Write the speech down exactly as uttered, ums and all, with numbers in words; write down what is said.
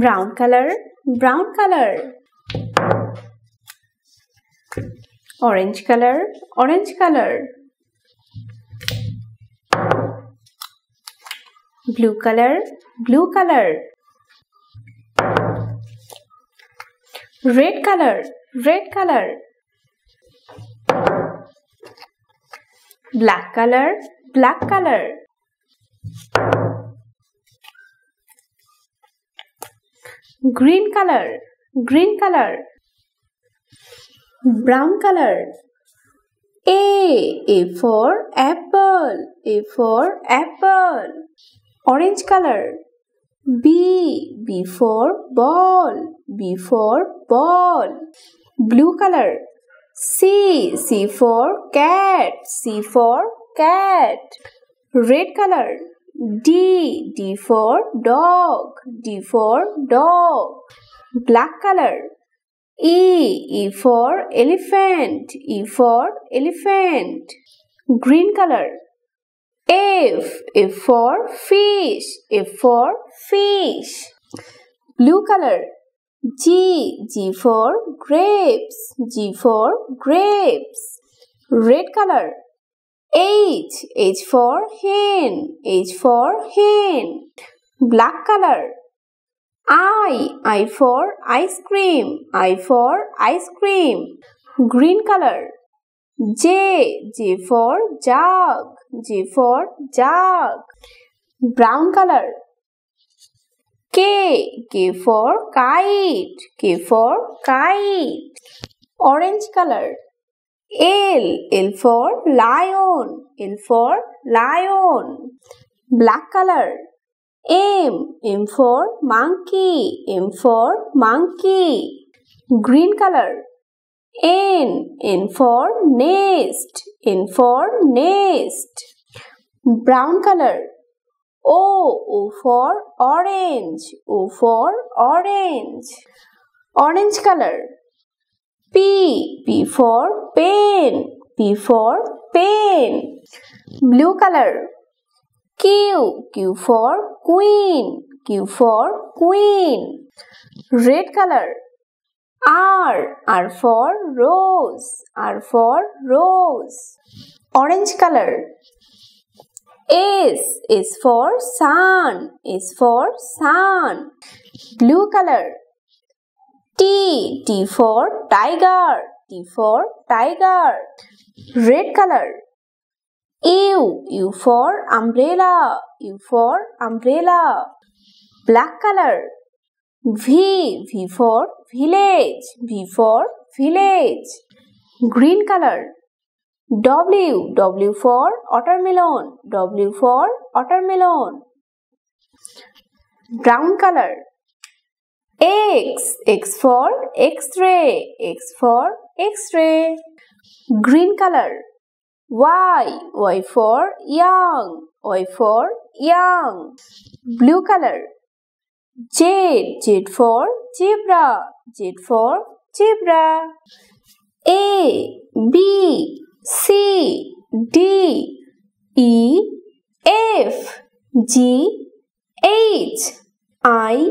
brown color, brown color. Orange color, orange color. Blue color, blue color. Red color, red color. Black color, black color. Green color, green color. Brown color. A, A for apple, A for apple. Orange color. B, B for ball, B for ball. Blue color. C, C for cat, C for cat. Red color. D, D for dog, D for dog. Black color. E, E for elephant, E for elephant. Green color. F, F for fish, F for fish. Blue color. G, G for grapes, G for grapes. Red color. H, H for hen, H for hen. Black color. I, I for ice cream, I for ice cream. Green color. J, J for jug, J for jug. Brown color. K, K for kite, K for kite. Orange color. L, L for lion, L for lion. Black color. M, M for monkey, M for monkey. Green color. N, N for nest, N for nest. Brown color. O, O for orange, O for orange. Orange color. P, P for pen, P for pen. Blue color. Q, Q for queen, Q for queen. Red color. R, R for rose, R for rose. Orange color. S, S for sun, S for sun. Blue color. T, T for tiger, T for tiger. Red color. U, U for umbrella, U for umbrella. Black color. V, V for village, V for village. Green color. W, W for watermelon, W for watermelon. Brown color. X, X for x-ray, X for x-ray. Green color. Y, Y for young, Y for young. Blue color. Z, Z for zebra, Z for zebra. A, B, C, D, E, F, G, H, I,